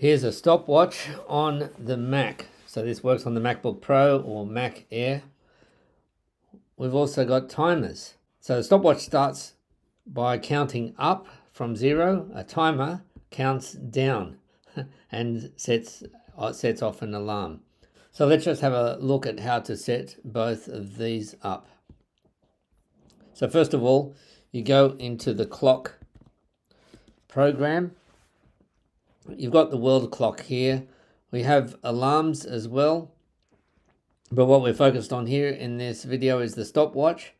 Here's a stopwatch on the Mac. So this works on the MacBook Pro or MacAir. We've also got timers. So the stopwatch starts by counting up from 0. A timer counts down and sets off an alarm. So let's just have a look at how to set both of these up. So first of all, you go into the clock program. You've got the world clock here. We have alarms as well, but what we're focused on here in this video is the stopwatch.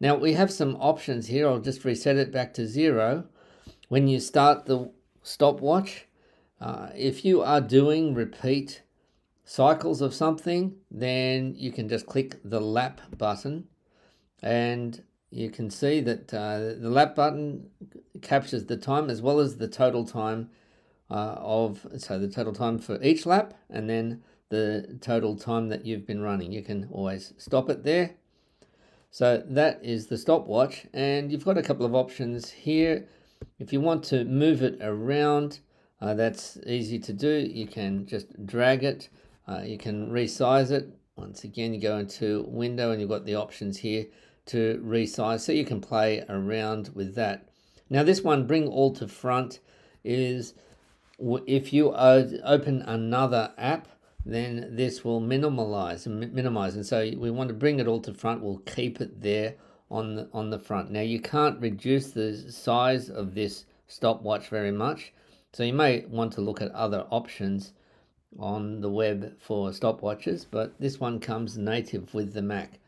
Now we have some options here. I'll just reset it back to 0. When you start the stopwatch, if you are doing repeat cycles of something, then you can just click the lap button, and you can see that the lap button captures the time as well as the total time the total time for each lap, and then the total time that you've been running. You can always stop it there. So that is the stopwatch, and you've got a couple of options here. If you want to move it around, that's easy to do. You can just drag it. You can resize it. Once again, you go into window and you've got the options here to resize, so you can play around with that. Now this one, bring all to front, is if you open another app, then this will minimize, and so we want to bring it all to front. We'll keep it there on the front. Now you can't reduce the size of this stopwatch very much, so you may want to look at other options on the web for stopwatches, but this one comes native with the Mac.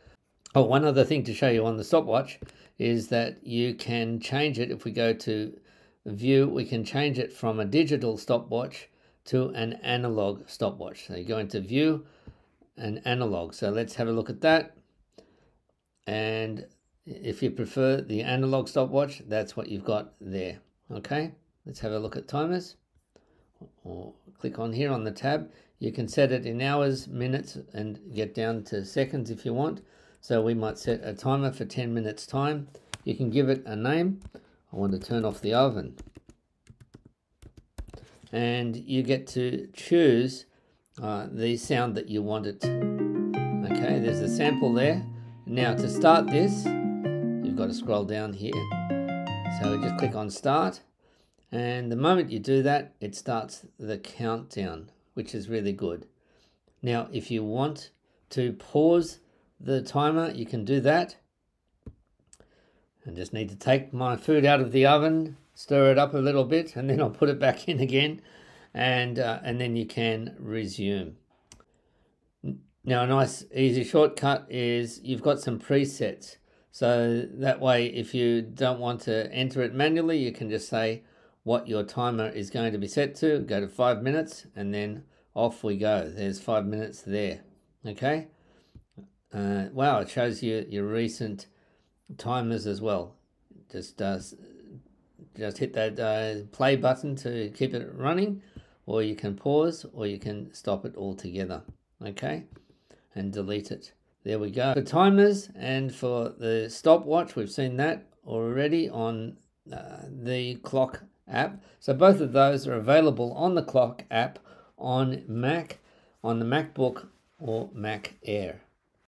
Oh, one other thing to show you on the stopwatch is that you can change it. If we go to view, we can change it from a digital stopwatch to an analog stopwatch. So you go into view and analog. So let's have a look at that. And if you prefer the analog stopwatch, that's what you've got there. Okay, let's have a look at timers. Or click on here on the tab. You can set it in hours, minutes, and get down to seconds if you want. So we might set a timer for 10 minutes time. You can give it a name. I want to turn off the oven, and you get to choose the sound that you want it. Okay, there's a sample there. Now to start this, you've got to scroll down here. So just click on start, and the moment you do that, it starts the countdown, which is really good. Now if you want to pause the timer, you can do that. I just need to take my food out of the oven, stir it up a little bit, and then I'll put it back in again, and then you can resume. Now a nice easy shortcut is you've got some presets, so that way if you don't want to enter it manually, you can just say what your timer is going to be set to. Go to 5 minutes, and then off we go. There's 5 minutes there. Okay, wow, it shows you your recent timers as well. Just hit that play button to keep it running, or you can pause, or you can stop it altogether. Okay, and delete it. There we go. For timers and for the stopwatch, we've seen that already on the clock app. So both of those are available on the clock app on Mac, on the MacBook or Mac Air.